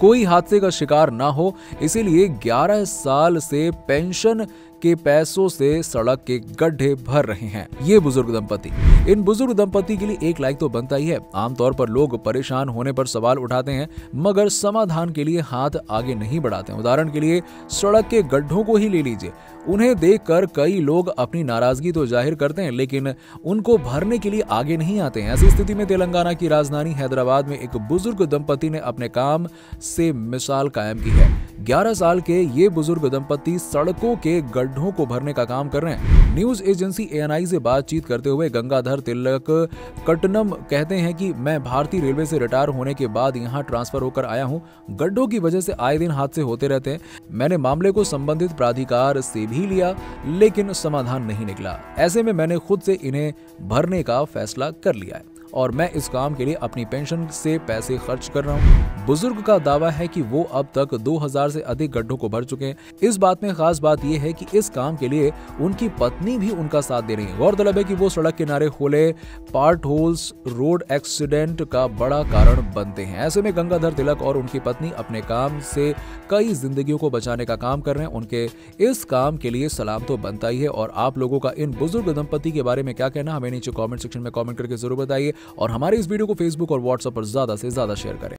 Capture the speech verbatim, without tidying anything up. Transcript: कोई हादसे का शिकार ना हो, इसीलिए ग्यारह साल से पेंशन के पैसों से सड़क के गड्ढे भर रहे हैं ये बुजुर्ग दंपति। इन बुजुर्ग दंपति के लिए एक लाइक तो बनता ही है। आमतौर पर लोग परेशान होने पर सवाल उठाते हैं मगर समाधान के लिए हाथ आगे नहीं बढ़ाते। उदाहरण के लिए सड़क के गड्ढों को ही ले लीजिए। उन्हें देखकर कई लोग अपनी नाराजगी तो जाहिर करते हैं लेकिन उनको भरने के लिए आगे नहीं आते हैं। ऐसी स्थिति में तेलंगाना की राजधानी हैदराबाद में एक बुजुर्ग दंपति ने अपने काम से मिसाल कायम की है। ग्यारह साल के ये बुजुर्ग दंपति सड़कों के गड्ढों को भरने का काम कर रहे हैं। News agency A N I से बातचीत करते हुए गंगाधर तिलक कटनम कहते हैं कि मैं भारतीय रेलवे से रिटायर होने के बाद यहां ट्रांसफर होकर आया हूं। गड्ढों की वजह से आए दिन हादसे होते रहते हैं। मैंने मामले को संबंधित प्राधिकार से भी लिया लेकिन समाधान नहीं निकला। ऐसे में मैंने खुद से इन्हें भरने का फैसला कर लिया है और मैं इस काम के लिए अपनी पेंशन से पैसे खर्च कर रहा हूँ। बुजुर्ग का दावा है कि वो अब तक दो हज़ार से अधिक गड्ढों को भर चुके हैं। इस बात में खास बात यह है कि इस काम के लिए उनकी पत्नी भी उनका साथ दे रही है। गौरतलब है कि वो सड़क किनारे खोले पार्ट होल्स रोड एक्सीडेंट का बड़ा कारण बनते हैं। ऐसे में गंगाधर तिलक और उनकी पत्नी अपने काम से कई जिंदगियों को बचाने का काम कर रहे हैं। उनके इस काम के लिए सलाम तो बनता ही है। और आप लोगों का इन बुजुर्ग दंपति के बारे में क्या कहना, हमें नीचे कॉमेंट सेक्शन में कॉमेंट करके जरूर बताइए और हमारे इस वीडियो को फेसबुक और व्हाट्सएप पर ज्यादा से ज्यादा शेयर करें।